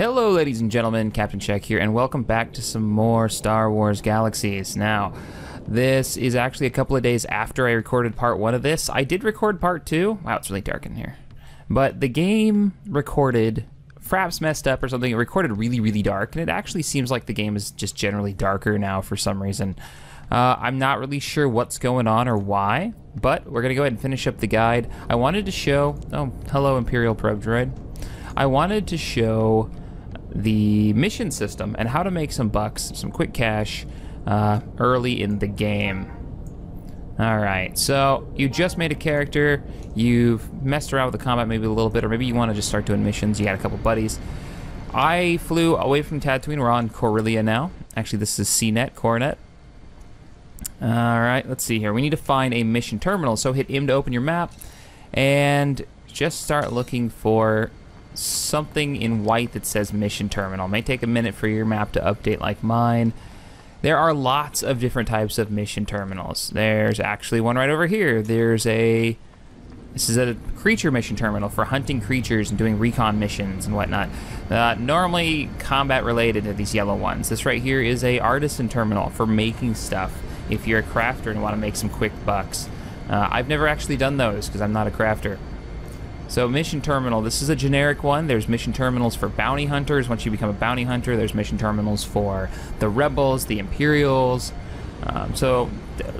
Hello ladies and gentlemen, Captain Check here, and welcome back to some more Star Wars Galaxies. Now, this is actually a couple of days after I recorded part one of this. I did record part two. Wow, it's really dark in here. But the game recorded, Fraps messed up or something, it recorded really dark, and it actually seems like the game is just generally darker now for some reason. I'm not really sure what's going on or why, but we're gonna go ahead and finish up the guide. I wanted to show, oh, hello Imperial Probe Droid. I wanted to show the mission system and how to make some bucks, some quick cash, early in the game. Alright, so you just made a character, you've messed around with the combat maybe a little bit, or maybe you want to just start doing missions, you got a couple buddies. I flew away from Tatooine, we're on Corellia now. Actually, this is Coronet. Alright, let's see here. We need to find a mission terminal, so hit M to open your map, and just start looking for something in white that says mission terminal. It may take a minute for your map to update like mine. There are lots of different types of mission terminals. There's actually one right over here. There's a, this is a creature mission terminal for hunting creatures and doing recon missions and whatnot. Normally combat related to these yellow ones. This right here is a artisan terminal for making stuff if you're a crafter and want to make some quick bucks. I've never actually done those because I'm not a crafter. So mission terminal, this is a generic one. There's mission terminals for bounty hunters. Once you become a bounty hunter, there's mission terminals for the rebels, the Imperials. So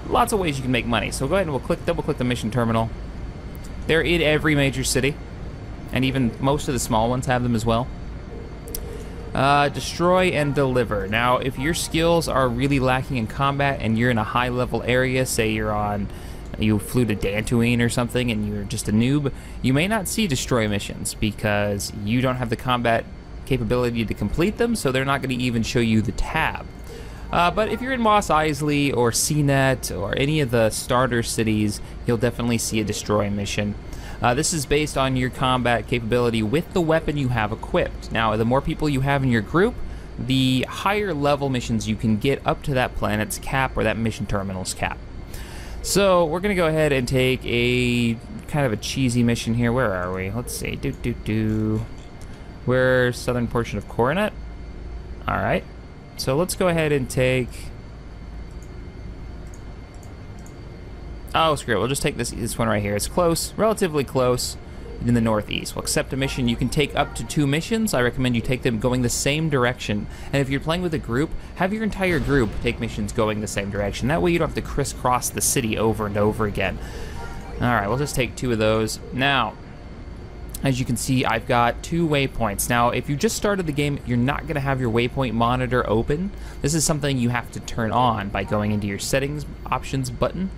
lots of ways you can make money. So go ahead and we'll click, double click the mission terminal. They're in every major city, and even most of the small ones have them as well. Destroy and deliver. Now, if your skills are really lacking in combat and you're in a high level area, say you're on, you flew to Dantooine or something and you're just a noob, you may not see destroy missions because you don't have the combat capability to complete them, so they're not going to even show you the tab. But if you're in Mos Eisley or CNET or any of the starter cities, you'll definitely see a destroy mission. This is based on your combat capability with the weapon you have equipped. Now, the more people you have in your group, the higher level missions you can get up to that planet's cap or that mission terminal's cap. So we're gonna go ahead and take a kind of a cheesy mission here. Where are we? Let's see. We're southern portion of Coronet. All right. So let's go ahead and take. Oh, screw it. We'll just take this one right here. It's close, relatively close, in the northeast. We'll accept a mission. You can take up to 2 missions. I recommend you take them going the same direction. And if you're playing with a group, have your entire group take missions going the same direction. That way you don't have to crisscross the city over and over again. All right, we'll just take 2 of those. Now, as you can see, I've got 2 waypoints. Now, if you just started the game, you're not gonna have your waypoint monitor open. This is something you have to turn on by going into your settings options button,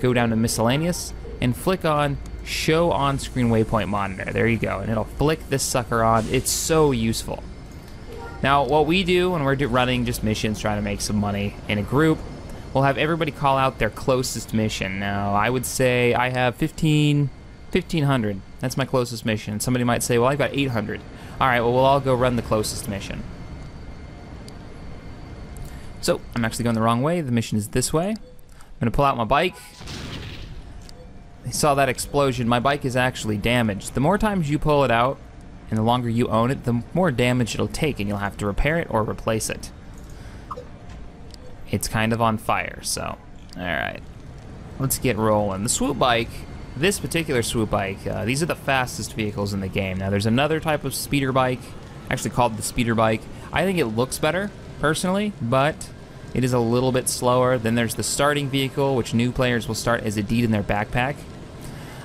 go down to miscellaneous, and flick on show on-screen waypoint monitor. There you go, and it'll flick this sucker on. It's so useful. Now, what we do when we're running just missions, trying to make some money in a group, we'll have everybody call out their closest mission. Now, I would say I have 1,500. That's my closest mission. Somebody might say, well, I've got 800. All right, well, we'll all go run the closest mission. So, I'm actually going the wrong way. The mission is this way. I'm gonna pull out my bike. I saw that explosion. My bike is actually damaged. The more times you pull it out and the longer you own it, the more damage it'll take, and you'll have to repair it or replace it. It's kind of on fire, so alright. Let's get rolling. The swoop bike, this particular swoop bike, these are the fastest vehicles in the game. Now there's another type of speeder bike, actually called the speeder bike. I think it looks better, personally, but it is a little bit slower. Then there's the starting vehicle, which new players will start as a deed in their backpack.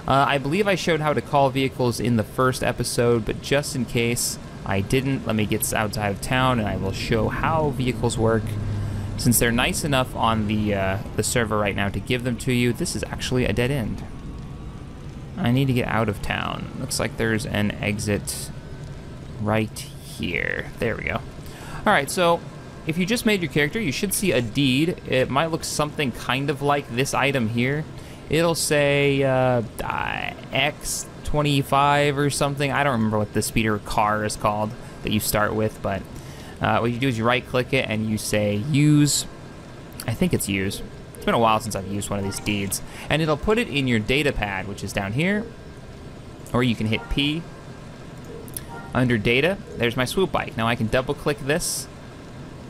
I believe I showed how to call vehicles in the first episode, but just in case I didn't, let me get outside of town and I will show how vehicles work. Since they're nice enough on the server right now to give them to you, this is actually a dead end. I need to get out of town. Looks like there's an exit right here. There we go. All right, so if you just made your character, you should see a deed. It might look something kind of like this item here. It'll say X25 or something. I don't remember what the speeder car is called that you start with, but what you do is you right-click it and you say use. I think it's use. It's been a while since I've used one of these deeds. And it'll put it in your data pad, which is down here. Or you can hit P. Under data, there's my swoop bike. Now I can double click this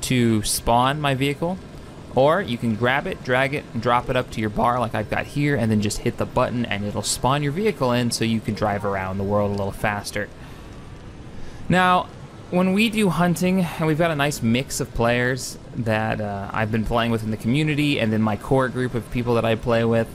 to spawn my vehicle, or you can grab it, drag it, and drop it up to your bar like I've got here, and then just hit the button and it'll spawn your vehicle in so you can drive around the world a little faster. Now, when we do hunting, and we've got a nice mix of players that I've been playing with in the community, and then my core group of people that I play with,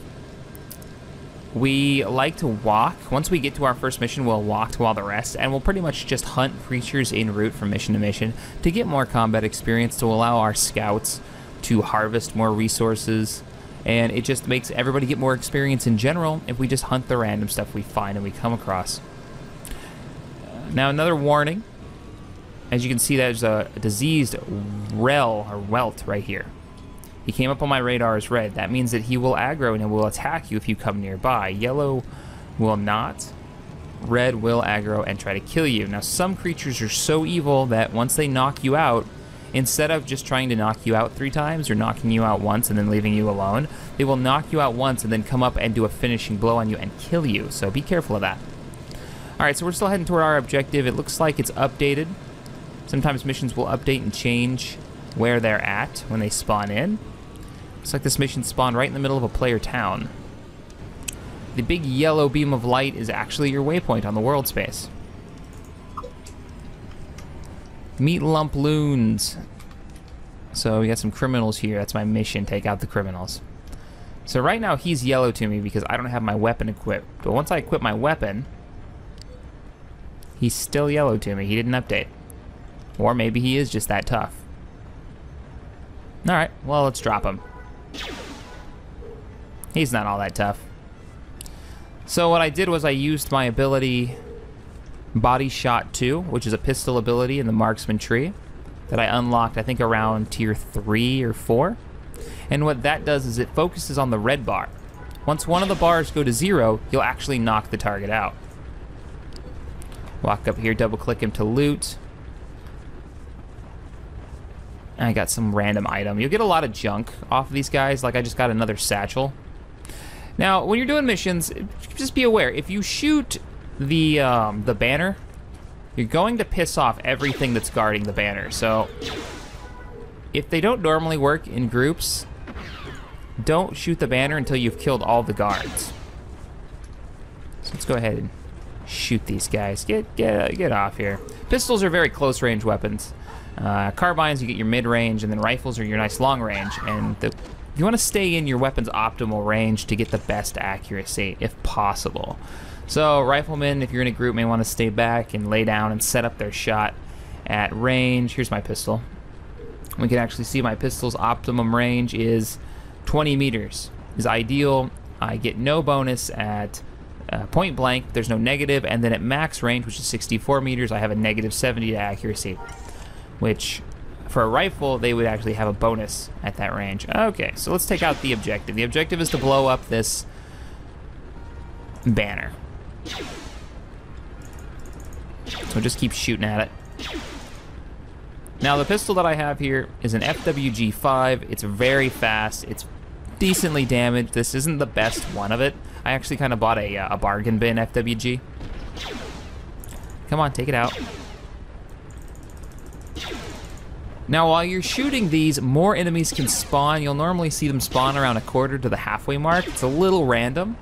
we like to walk. Once we get to our first mission, we'll walk to all the rest, and we'll pretty much just hunt creatures en route from mission to mission to get more combat experience, to allow our scouts to harvest more resources, and it just makes everybody get more experience in general if we just hunt the random stuff we find and we come across. Now, another warning. As you can see, there's a diseased welt right here. He came up on my radar as red. That means that he will aggro and will attack you if you come nearby. Yellow will not. Red will aggro and try to kill you. Now, some creatures are so evil that once they knock you out, instead of just trying to knock you out 3 times or knocking you out once and then leaving you alone, they will knock you out once and then come up and do a finishing blow on you and kill you. So be careful of that. All right, so we're still heading toward our objective. It looks like it's updated. Sometimes missions will update and change where they're at when they spawn in. Looks like this mission spawned right in the middle of a player town. The big yellow beam of light is actually your waypoint on the world space. Meat lump loons. So we got some criminals here. That's my mission, take out the criminals. So right now he's yellow to me because I don't have my weapon equipped. But once I equip my weapon, he's still yellow to me. He didn't update. Or maybe he is just that tough. All right, well, let's drop him. He's not all that tough. So what I did was I used my ability Body Shot 2, which is a pistol ability in the Marksman tree that I unlocked, I think, around tier 3 or 4. And what that does is it focuses on the red bar. Once one of the bars go to 0, you'll actually knock the target out. Walk up here, double-click him to loot. I got some random item. You'll get a lot of junk off of these guys. Like, I just got another satchel. Now, when you're doing missions, just be aware. If you shoot the banner, you're going to piss off everything that's guarding the banner. So, if they don't normally work in groups, don't shoot the banner until you've killed all the guards. So let's go ahead and shoot these guys. Get off here. Pistols are very close-range weapons. Carbines, you get your mid-range, and then rifles are your nice long-range. And you want to stay in your weapon's optimal range to get the best accuracy, if possible. So, riflemen, if you're in a group, may want to stay back and lay down and set up their shot at range. Here's my pistol. We can actually see my pistol's optimum range is 20 meters. It's ideal. I get no bonus at point blank. There's no negative. And then at max range, which is 64 meters, I have a negative 70 to accuracy, which for a rifle, they would actually have a bonus at that range. Okay, so let's take out the objective. The objective is to blow up this banner. So just keep shooting at it. Now, the pistol that I have here is an FWG-5. It's very fast. It's decently damaged. This isn't the best one of it. I actually kind of bought a bargain bin FWG. Come on, take it out. Now, while you're shooting these, more enemies can spawn. You'll normally see them spawn around a quarter to the halfway mark. It's a little random.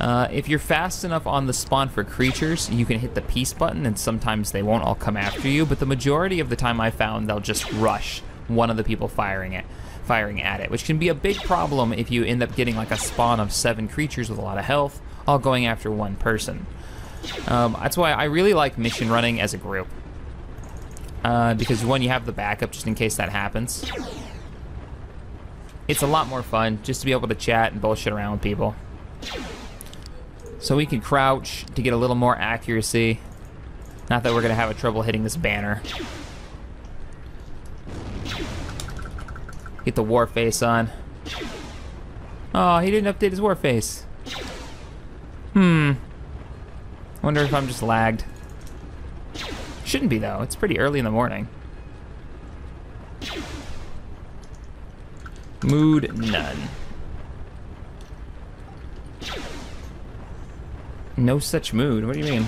If you're fast enough on the spawn for creatures, you can hit the peace button, and sometimes they won't all come after you, but the majority of the time I found they'll just rush one of the people firing at it, which can be a big problem if you end up getting like a spawn of 7 creatures with a lot of health, all going after one person. That's why I really like mission running as a group. Because one, you have the backup just in case that happens. It's a lot more fun just to be able to chat and bullshit around with people. So we can crouch to get a little more accuracy. Not that we're going to have trouble hitting this banner. Get the war face on. Oh, he didn't update his war face. Wonder if I'm just lagged. Shouldn't be, though. It's pretty early in the morning. Mood, none. No such mood. What do you mean?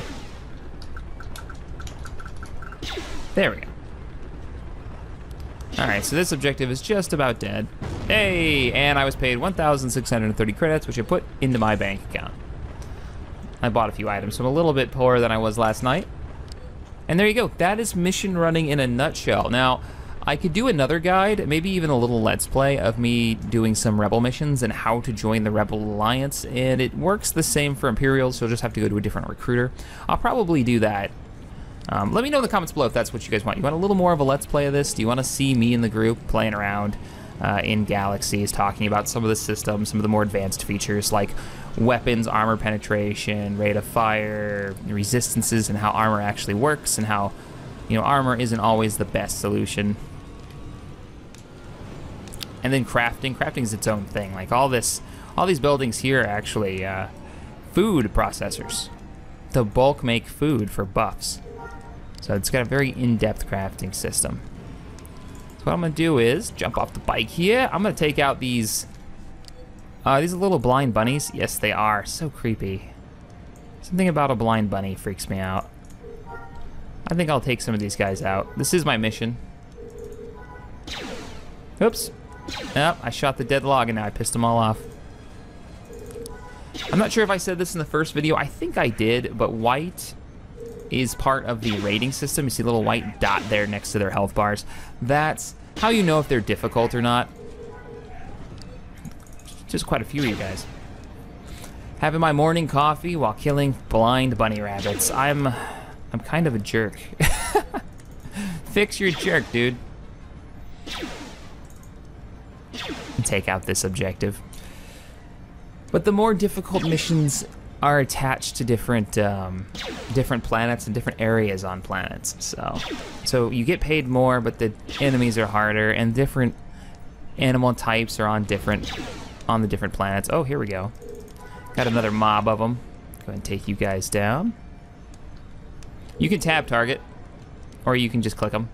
There we go. All right, so this objective is just about dead. Hey, and I was paid 1,630 credits, which I put into my bank account. I bought a few items, so I'm a little bit poorer than I was last night. And there you go. That is mission running in a nutshell. Now, I could do another guide, maybe even a little Let's Play of me doing some Rebel missions and how to join the Rebel Alliance, and it works the same for Imperials, so you'll just have to go to a different recruiter. I'll probably do that. Let me know in the comments below if that's what you guys want. You want a little more of a Let's Play of this? Do you want to see me and the group playing around in Galaxies, talking about some of the systems, some of the more advanced features like weapons, armor penetration, rate of fire, resistances, and how armor actually works, and how, you know, armor isn't always the best solution. And then crafting. Crafting's its own thing. Like all these buildings here are actually food processors. The bulk make food for buffs. So it's got a very in-depth crafting system. So what I'm gonna do is jump off the bike here. I'm gonna take out these are little blind bunnies. Yes, they are. So creepy. Something about a blind bunny freaks me out. I think I'll take some of these guys out. This is my mission. Oops. Yep, I shot the dead log and now I pissed them all off. I'm not sure if I said this in the first video. I think I did, but white is part of the rating system. You see a little white dot there next to their health bars. That's how you know if they're difficult or not. Just quite a few of you guys. Having my morning coffee while killing blind bunny rabbits. I'm kind of a jerk. Fix your jerk, dude. Take out this objective. But the more difficult missions are attached to different planets and different areas on planets. So you get paid more, but the enemies are harder, and different animal types are on the different planets. Oh, here we go. Got another mob of them. Go ahead and take you guys down. You can tab target, or you can just click them.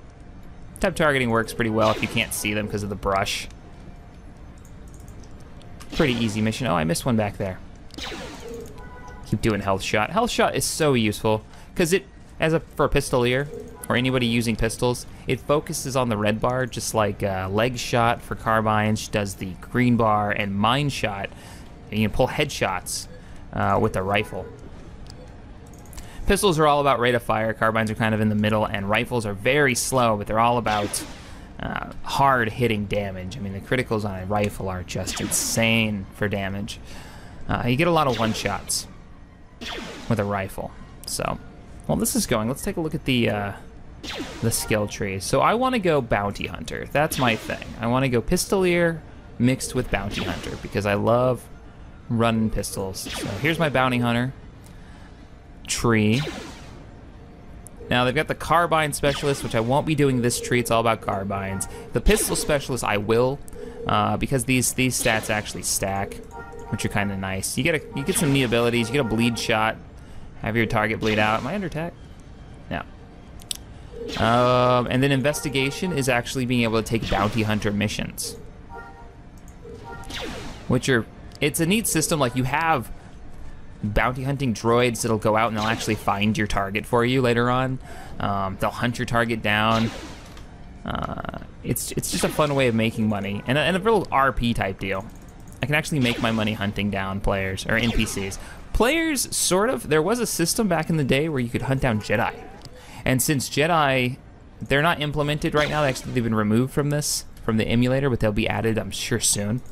Tab targeting works pretty well if you can't see them because of the brush. Pretty easy mission. Oh, I missed one back there. Keep doing health shot. Health shot is so useful because it, for a pistolier or anybody using pistols, it focuses on the red bar, just like leg shot for carbines does the green bar, and mine shot. And you can pull headshots with a rifle. Pistols are all about rate of fire. Carbines are kind of in the middle, and rifles are very slow, but they're all about hard-hitting damage. I mean, the criticals on a rifle are just insane for damage. You get a lot of one-shots with a rifle. So, while this is going, let's take a look at the skill tree. So I want to go bounty hunter. That's my thing. I want to go pistolier mixed with bounty hunter because I love running pistols. So here's my bounty hunter tree. Now they've got the carbine specialist, which I won't be doing this tree. It's all about carbines. The pistol specialist I will, because these stats actually stack, which are kind of nice. You get some neat abilities. You get a bleed shot. Have your target bleed out. Am I under attack? No. And then investigation is actually being able to take bounty hunter missions, which are, it's a neat system. Like you have bounty hunting droids that'll go out and they'll actually find your target for you later on. They'll hunt your target down. It's just a fun way of making money and a real RP type deal. I can actually make my money hunting down players or NPCs. Players, sort of. There was a system back in the day where you could hunt down Jedi, and since Jedi, they're not implemented right now. Actually, they've been removed from this, from the emulator, but they'll be added, I'm sure, soon.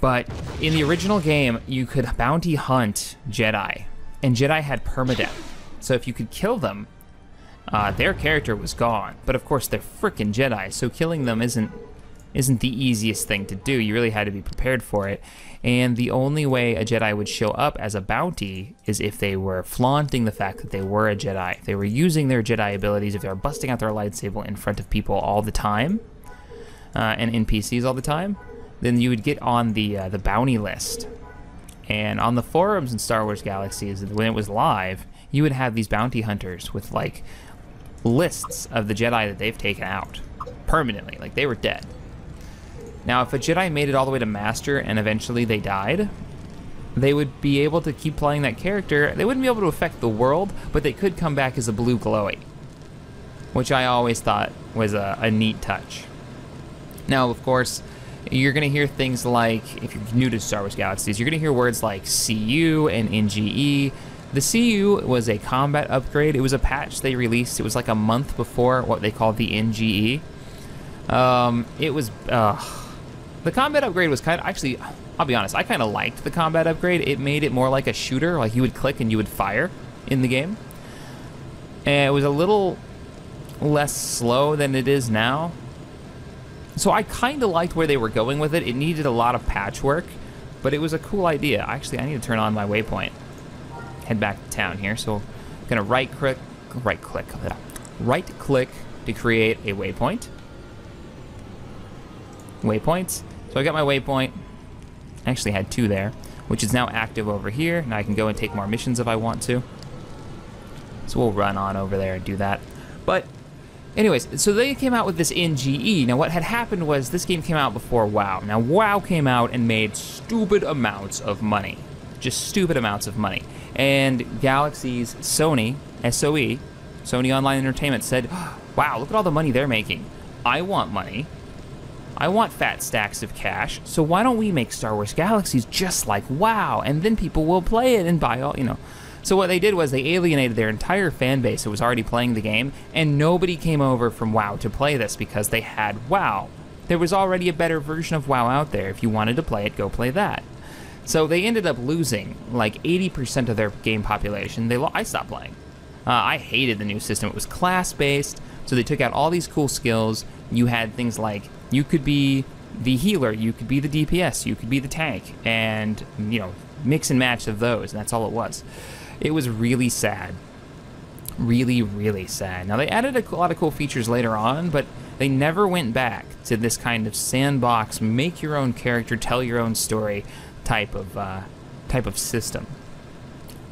But in the original game, you could bounty hunt Jedi, and Jedi had permadeath. So if you could kill them, their character was gone. But of course, they're frickin' Jedi, so killing them isn't the easiest thing to do. You really had to be prepared for it. And the only way a Jedi would show up as a bounty is if they were flaunting the fact that they were a Jedi. If they were using their Jedi abilities, if they were busting out their lightsaber in front of people all the time, and NPCs all the time, then you would get on the bounty list. And on the forums in Star Wars Galaxies, when it was live, you would have these bounty hunters with like lists of the Jedi that they've taken out permanently, like they were dead. Now, if a Jedi made it all the way to Master and eventually they died, they would be able to keep playing that character. They wouldn't be able to affect the world, but they could come back as a blue glowy. which I always thought was a neat touch. Now, of course, you're going to hear things like, if you're new to Star Wars Galaxies, you're going to hear words like CU and NGE. The CU was a combat upgrade. It was a patch they released. It was like a month before what they called the NGE. It was, the combat upgrade was kind of, actually, I'll be honest, I kind of liked the combat upgrade. It made it more like a shooter, like you would click and you would fire in the game. And it was a little less slow than it is now. So I kind of liked where they were going with it. It needed a lot of patchwork, but it was a cool idea. Actually, I need to turn on my waypoint. Head back to town here. So I'm gonna right click to create a waypoint. Waypoints. So I got my waypoint. I actually had two there, which is now active over here. Now I can go and take more missions if I want to. So we'll run on over there and do that. But anyways, so they came out with this NGE. Now what had happened was this game came out before WoW. Now WoW came out and made stupid amounts of money. Just stupid amounts of money. And Galaxy's Sony, SOE, Sony Online Entertainment said, wow, look at all the money they're making. I want money. I want fat stacks of cash. So why don't we make Star Wars Galaxies just like WoW? And then people will play it and buy all, you know. So what they did was they alienated their entire fan base who was already playing the game, and nobody came over from WoW to play this because they had WoW. There was already a better version of WoW out there. If you wanted to play it, go play that. So they ended up losing like 80% of their game population. I stopped playing. I hated the new system. It was class-based, so they took out all these cool skills. You had things like you could be the healer, you could be the DPS, you could be the tank, and you know, mix and match of those, and that's all it was. It was really sad. Really, really sad. Now, they added a lot of cool features later on, but they never went back to this kind of sandbox, make your own character, tell your own story type of system,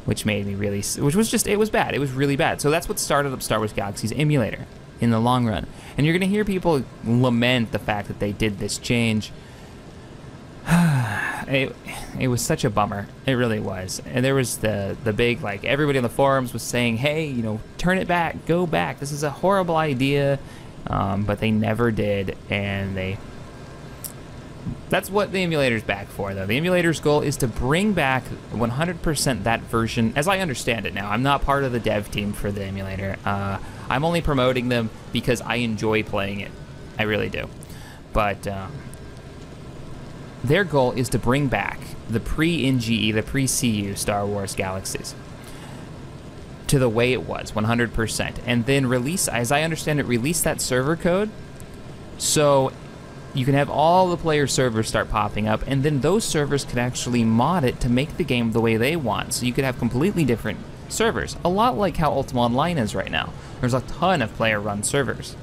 which made me really, which was just, it was bad. It was really bad. So that's what started up Star Wars Galaxy's emulator in the long run. And you're going to hear people lament the fact that they did this change. It was such a bummer. It really was. And there was the big, like, everybody on the forums was saying, hey, you know, turn it back, go back. This is a horrible idea. But they never did, and they... That's what the emulator's back for, though. The emulator's goal is to bring back 100% that version, as I understand it now. I'm not part of the dev team for the emulator. I'm only promoting them because I enjoy playing it. I really do. But... their goal is to bring back the pre-NGE, the pre-CU Star Wars Galaxies to the way it was, 100%. And then release, as I understand it, release that server code so you can have all the player servers start popping up, and then those servers can actually mod it to make the game the way they want. So you could have completely different servers, a lot like how Ultima Online is right now. There's a ton of player-run servers.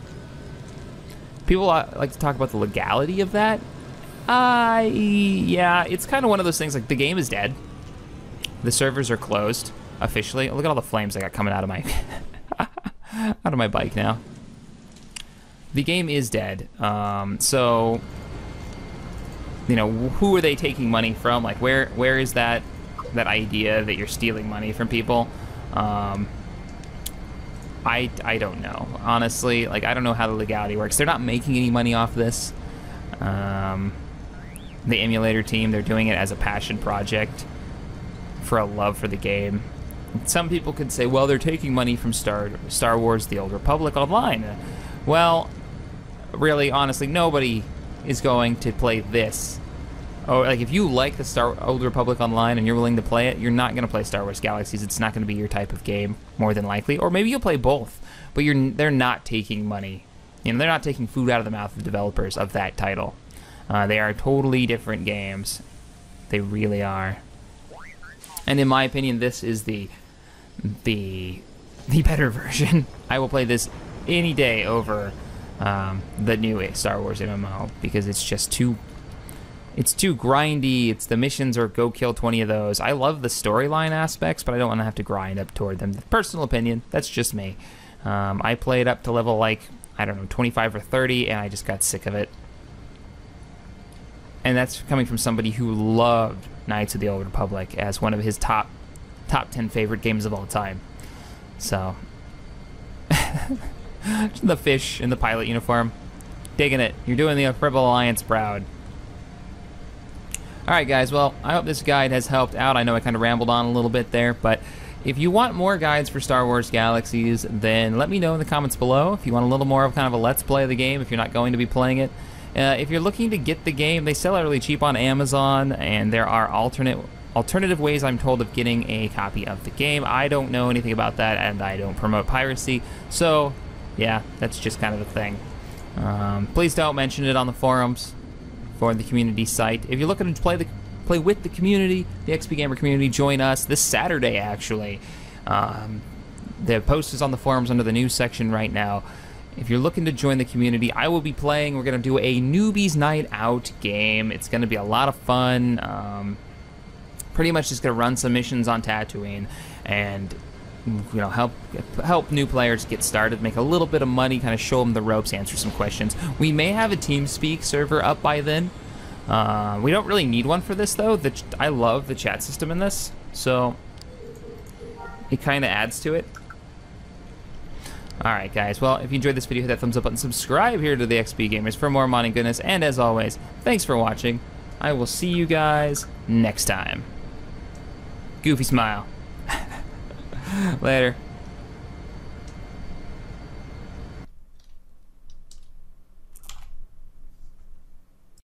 People like to talk about the legality of that. Yeah, it's kind of one of those things, like, the game is dead. The servers are closed, officially. Look at all the flames I got coming out of my, out of my bike now. The game is dead, so, you know, who are they taking money from? Like, where is that idea that you're stealing money from people? I don't know, honestly. Like, I don't know how the legality works. They're not making any money off this. The emulator team, they're doing it as a passion project for a love for the game. Some people could say, well, they're taking money from Star Wars The Old Republic Online. Well, really, honestly, nobody is going to play this. Oh, like, if you like the Old Republic Online and you're willing to play it, you're not going to play Star Wars Galaxies. It's not going to be your type of game, more than likely. Or maybe you'll play both, but they're not taking money. You know, they're not taking food out of the mouth of developers of that title. They are totally different games. They really are. And in my opinion, this is the better version. I will play this any day over the new Star Wars MMO because it's just too grindy. It's the missions or go kill 20 of those. I love the storyline aspects, but I don't want to have to grind up toward them. Personal opinion, that's just me. I played up to level, like, I don't know, 25 or 30, and I just got sick of it. And that's coming from somebody who loved Knights of the Old Republic as one of his top 10 favorite games of all time. So The fish in the pilot uniform. Digging it. You're doing the Rebel Alliance proud. Alright guys, well, I hope this guide has helped out. I know I kind of rambled on a little bit there, but if you want more guides for Star Wars Galaxies, then let me know in the comments below. If you want a little more of kind of a let's play of the game, if you're not going to be playing it. If you're looking to get the game, they sell it really cheap on Amazon, and there are alternative ways, I'm told, of getting a copy of the game. I don't know anything about that, and I don't promote piracy, so yeah, that's just kind of a thing. Please don't mention it on the forums for the community site. If you're looking to play with the community, the XP Gamer community, join us this Saturday, actually. The post is on the forums under the news section right now. If you're looking to join the community, I will be playing. We're going to do a Newbies Night Out game. It's going to be a lot of fun. Pretty much just going to run some missions on Tatooine and, you know, help new players get started, make a little bit of money, kind of show them the ropes, answer some questions. We may have a TeamSpeak server up by then. We don't really need one for this, though. I love the chat system in this, so it kind of adds to it. Alright guys, well, if you enjoyed this video, hit that thumbs up button, subscribe here to the XP Gamers for more modding goodness, and as always, thanks for watching. I will see you guys next time. Goofy smile. Later.